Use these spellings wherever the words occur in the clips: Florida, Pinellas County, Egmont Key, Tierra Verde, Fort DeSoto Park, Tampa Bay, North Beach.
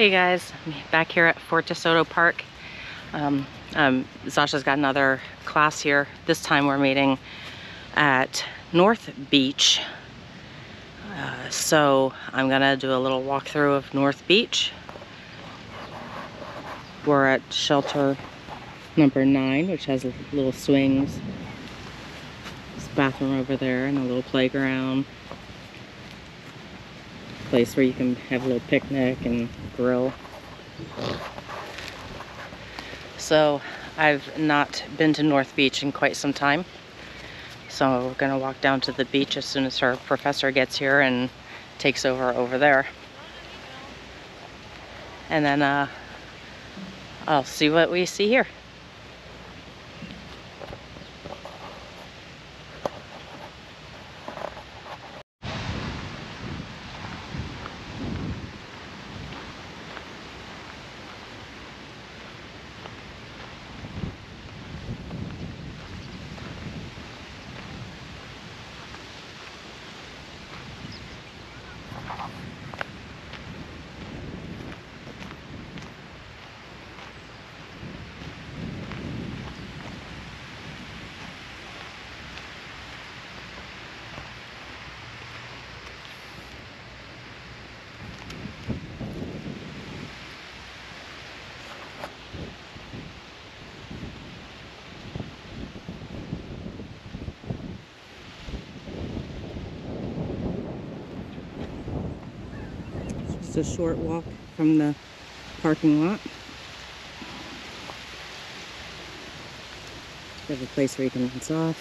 Hey guys, I'm back here at Fort DeSoto Park. Zasha's got another class here. This time we're meeting at North Beach. So I'm gonna do a little walkthrough of North Beach. We're at shelter number 9, which has little swings. There's a bathroom over there and a little playground. Place where you can have a little picnic and grill. So I've not been to North Beach in quite some time, so we're gonna walk down to the beach as soon as her professor gets here and takes over there, and then I'll see what we see here. A short walk from the parking lot. There's a place where you can rinse off.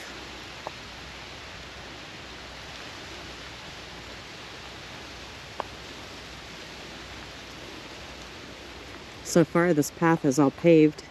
So far this path is all paved.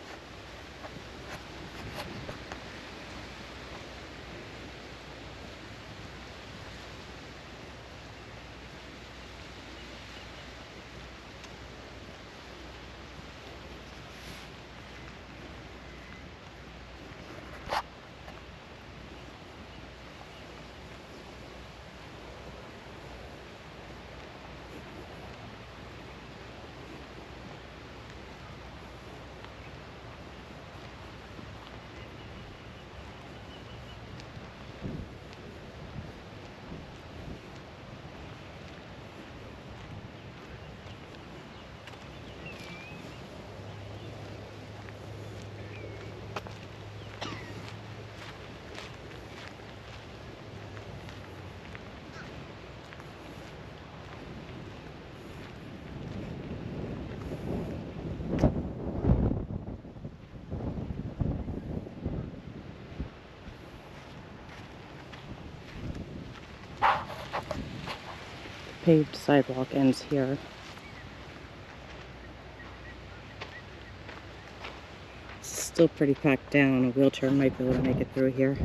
Paved sidewalk ends here. It's still pretty packed down. A wheelchair might be able to make it through here.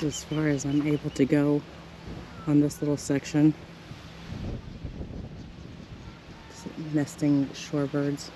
This is as far as I'm able to go on this little section. Just nesting shorebirds.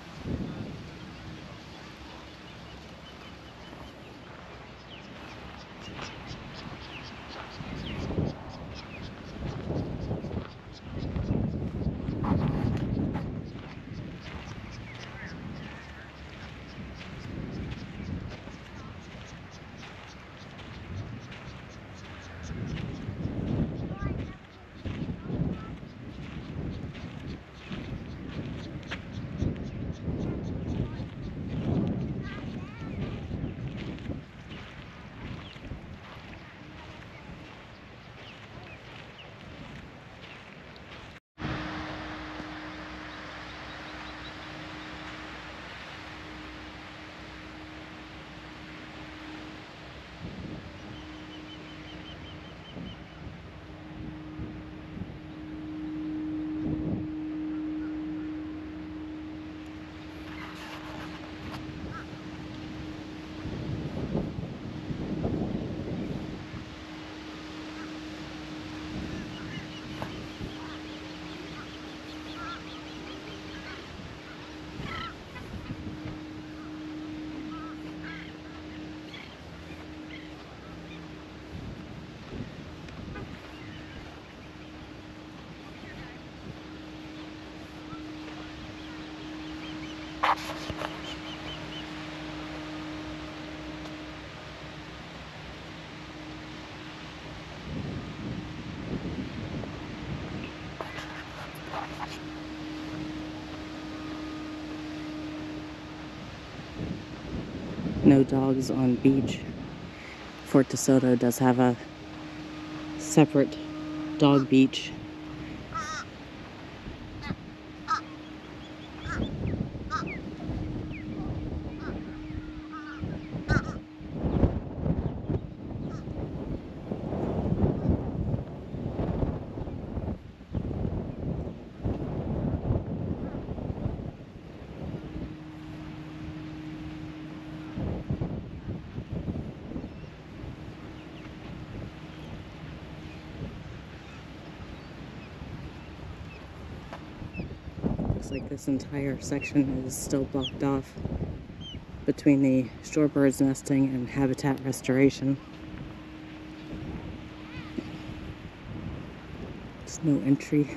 No dogs on beach. Fort DeSoto does have a separate dog beach. Like this entire section is still blocked off between the shorebirds nesting and habitat restoration. There's no entry.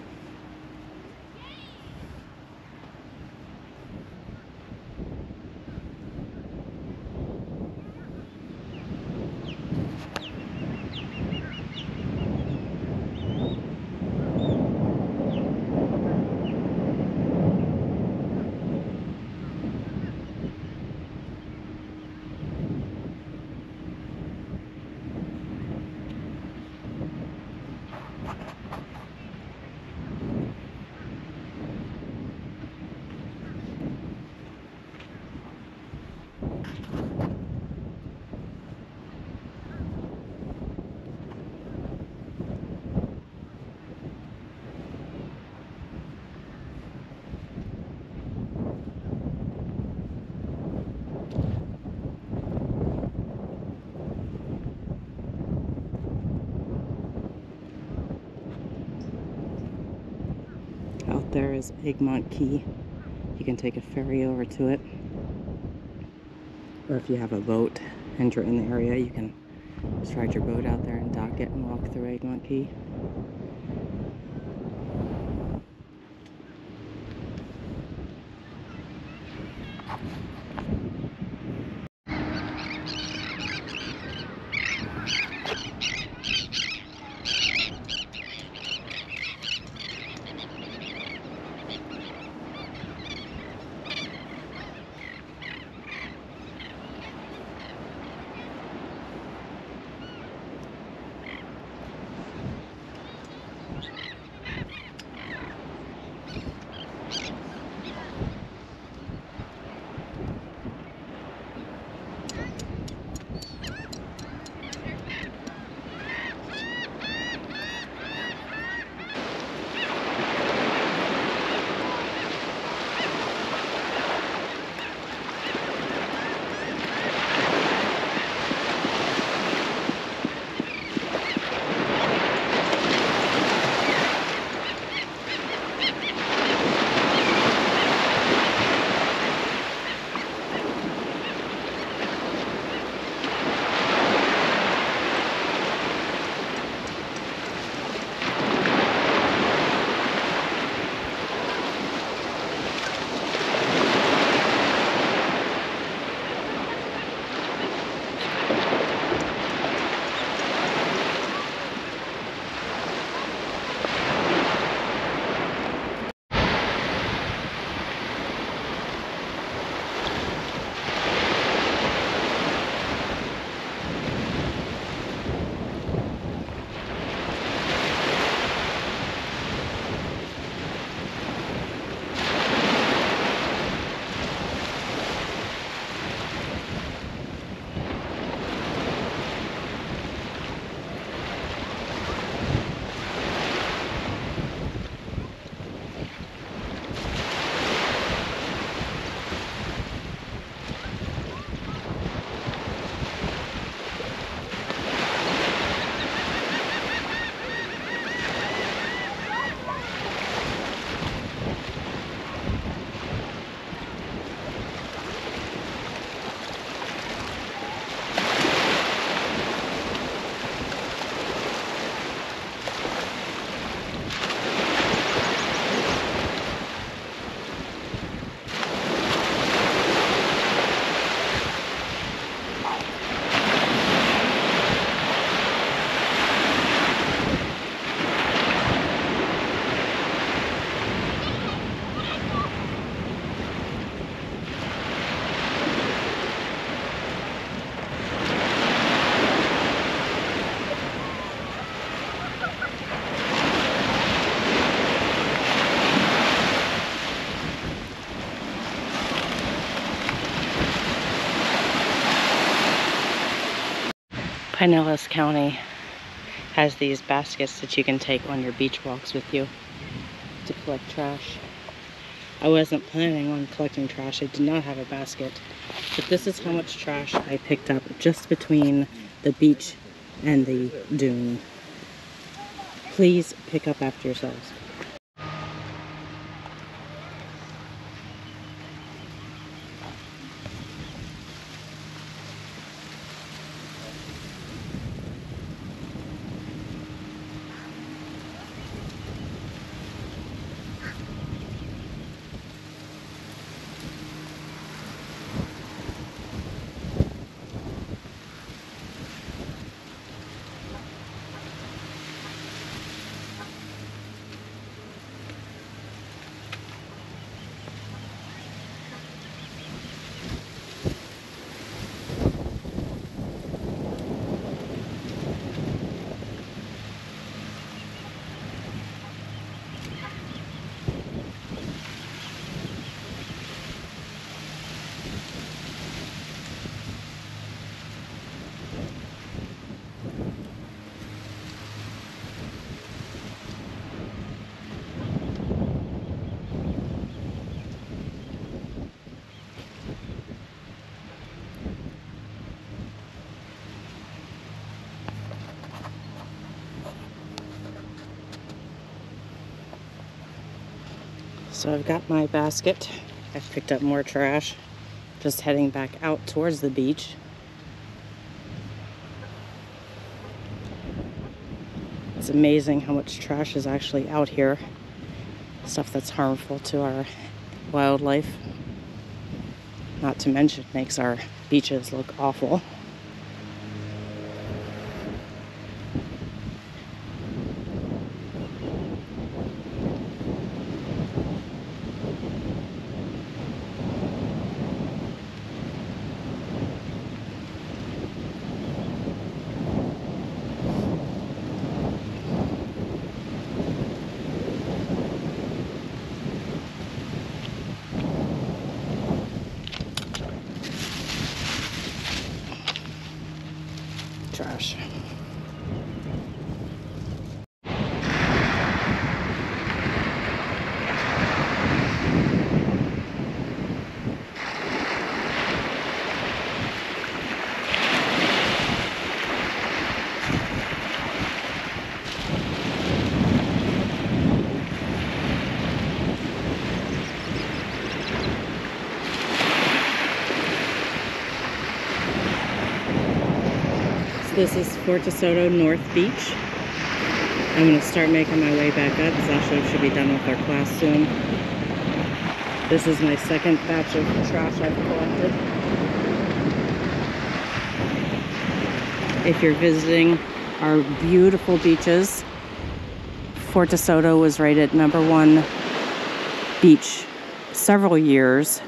There is Egmont Key. You can take a ferry over to it, or if you have a boat and you're in the area, you can just ride your boat out there and dock it and walk through Egmont Key. Pinellas County has these baskets that you can take on your beach walks with you to collect trash. I wasn't planning on collecting trash. I did not have a basket, but this is how much trash I picked up just between the beach and the dune. Please pick up after yourselves. So I've got my basket. I've picked up more trash. Just heading back out towards the beach. It's amazing how much trash is actually out here. Stuff that's harmful to our wildlife. Not to mention makes our beaches look awful. Trash. This is Fort DeSoto, North Beach. I'm going to start making my way back up because actually I should be done with our class soon. This is my second batch of trash I've collected. If you're visiting our beautiful beaches, Fort DeSoto was rated #1 beach several years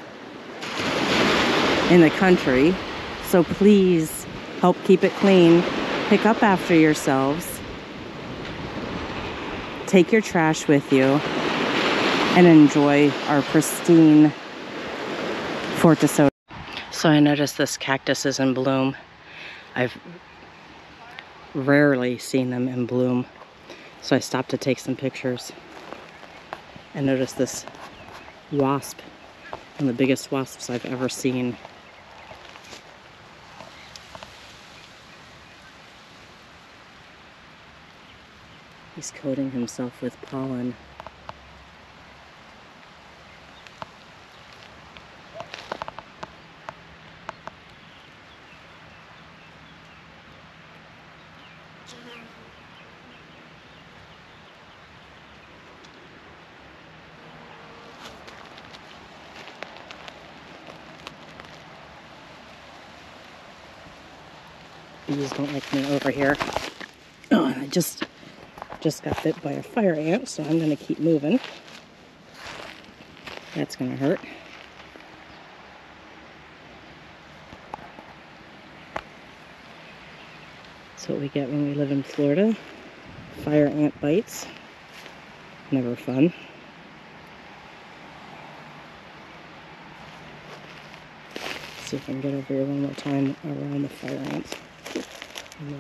in the country. So please help keep it clean. Pick up after yourselves. Take your trash with you and enjoy our pristine Fort DeSoto. So I noticed this cactus is in bloom. I've rarely seen them in bloom. So I stopped to take some pictures. I noticed this wasp, one of the biggest wasps I've ever seen. He's coating himself with pollen. Bees don't like me over here. Oh, and I just got bit by a fire ant, so I'm going to keep moving. That's going to hurt. That's what we get when we live in Florida. Fire ant bites. Never fun. Let's see if I can get over here one more time around the fire ants. made.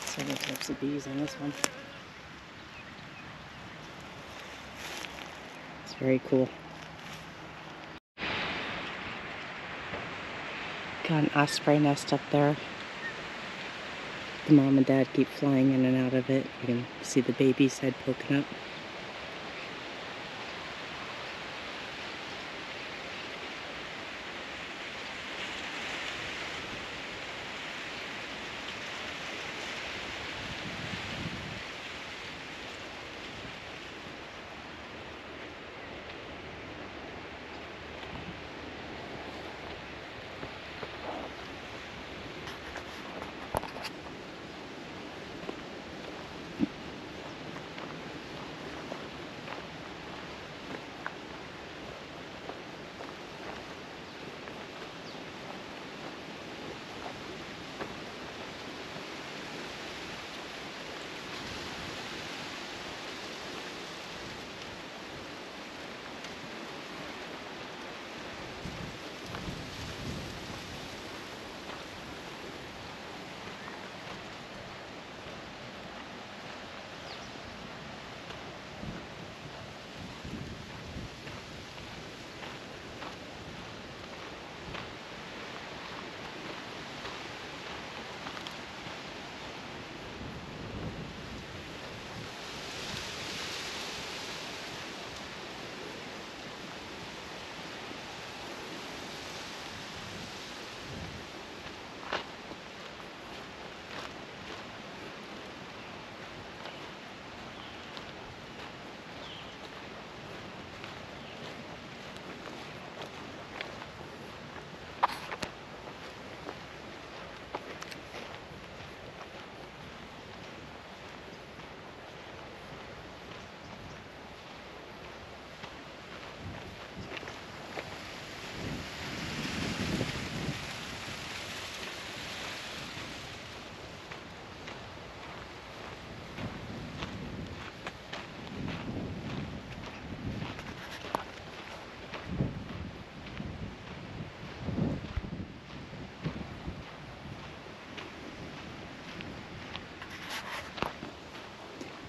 Several types of bees on this one. It's very cool. Got an osprey nest up there. The mom and dad keep flying in and out of it. You can see the baby's head poking up.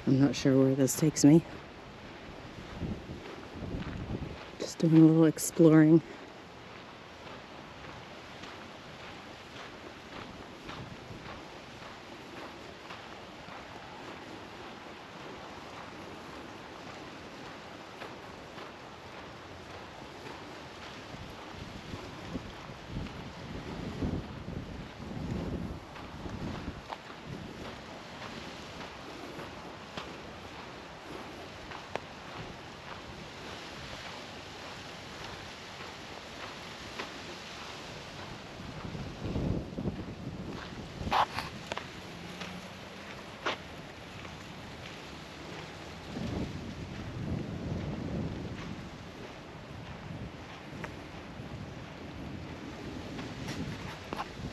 I'm not sure where this takes me. Just doing a little exploring.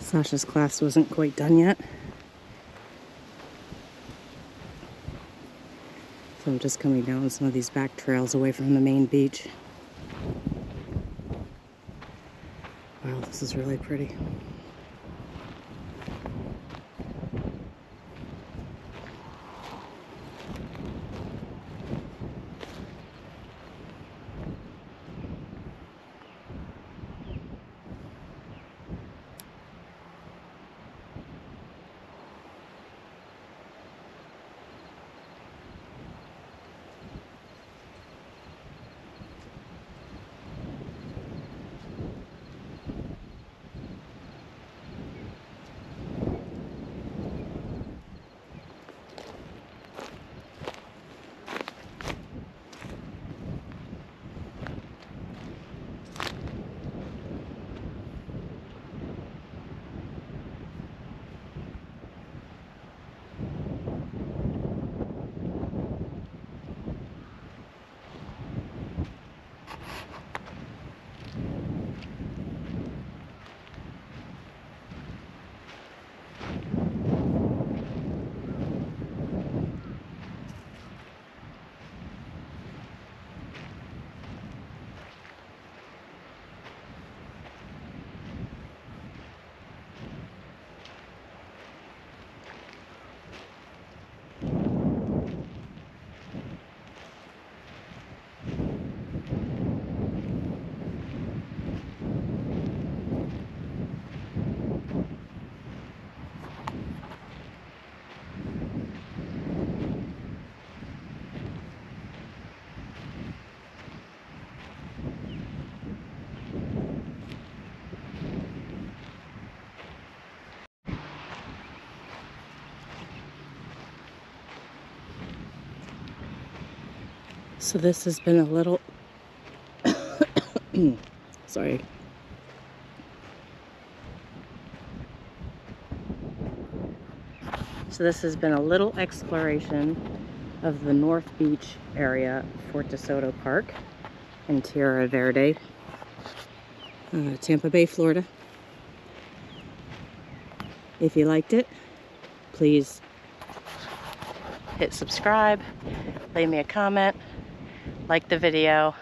Sasha's class wasn't quite done yet, so I'm just coming down some of these back trails away from the main beach. Wow, this is really pretty. So this has been a little, sorry. So this has been a little exploration of the North Beach area, Fort DeSoto Park and Tierra Verde, Tampa Bay, Florida. If you liked it, please hit subscribe, leave me a comment, like the video.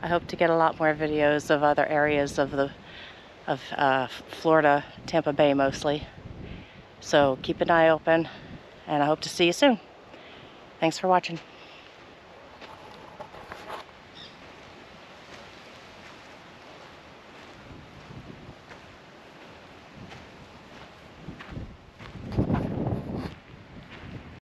I hope to get a lot more videos of other areas of Florida, Tampa Bay mostly. So keep an eye open, and I hope to see you soon. Thanks for watching.